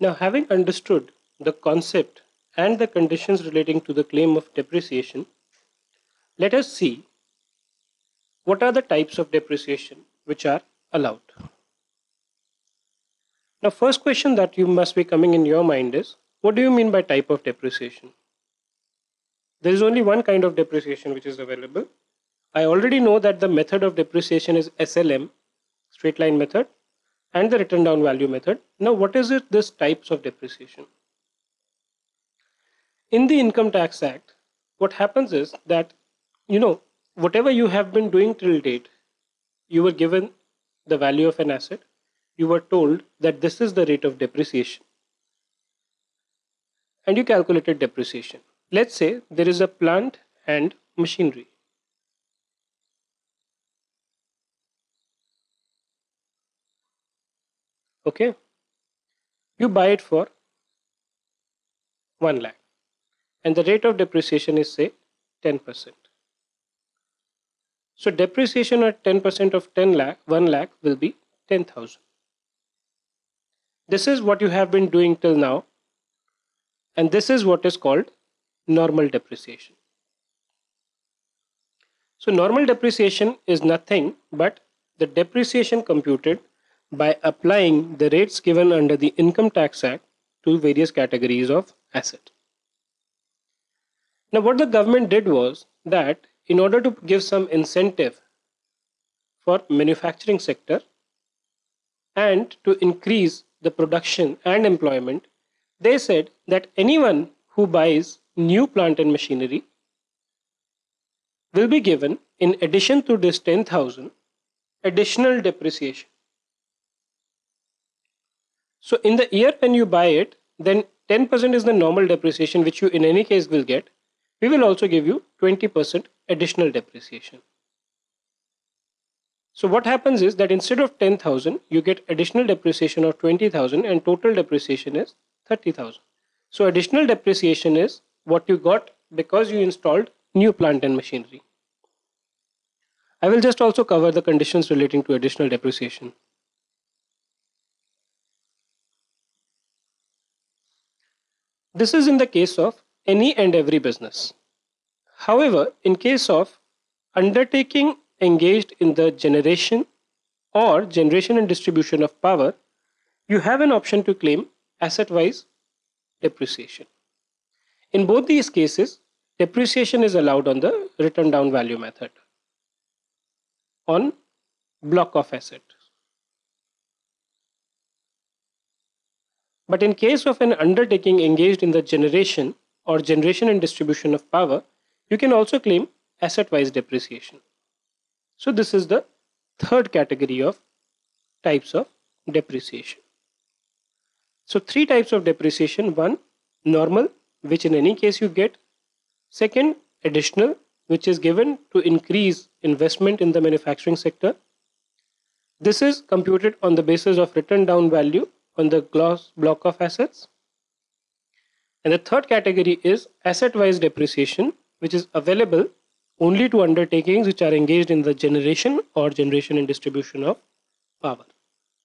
Now, having understood the concept and the conditions relating to the claim of depreciation, let us see what are the types of depreciation which are allowed. Now, first question that you must be coming in your mind is, what do you mean by type of depreciation? There is only one kind of depreciation which is available. I already know that the method of depreciation is SLM, straight line method, and the written down value method. Now, what is it, this types of depreciation? In the Income Tax Act, what happens is that, whatever you have been doing till date, you were given the value of an asset. You were told that this is the rate of depreciation. And you calculated depreciation. Let's say there is a plant and machinery. Okay, you buy it for 1 lakh and the rate of depreciation is, say, 10%. So depreciation at 10% of 1 lakh will be 10,000. This is what you have been doing till now, and this is what is called normal depreciation. So normal depreciation is nothing but the depreciation computed by applying the rates given under the Income Tax Act to various categories of asset. Now, what the government did was that in order to give some incentive for manufacturing sector and to increase the production and employment, they said that anyone who buys new plant and machinery will be given, in addition to this 10,000, additional depreciation. So in the year when you buy it, then 10% is the normal depreciation which you in any case will get. We will also give you 20% additional depreciation. So what happens is that instead of 10,000, you get additional depreciation of 20,000 and total depreciation is 30,000. So additional depreciation is what you got because you installed new plant and machinery. I will just also cover the conditions relating to additional depreciation. This is in the case of any and every business. However, in case of undertaking engaged in the generation or generation and distribution of power, you have an option to claim asset-wise depreciation. In both these cases, depreciation is allowed on the written down value method on block of asset. But in case of an undertaking engaged in the generation or generation and distribution of power, you can also claim asset-wise depreciation. So this is the third category of types of depreciation. So three types of depreciation: one, normal, which in any case you get; second, additional, which is given to increase investment in the manufacturing sector. This is computed on the basis of written down value on the block of assets. And the third category is asset-wise depreciation, which is available only to undertakings which are engaged in the generation or generation and distribution of power.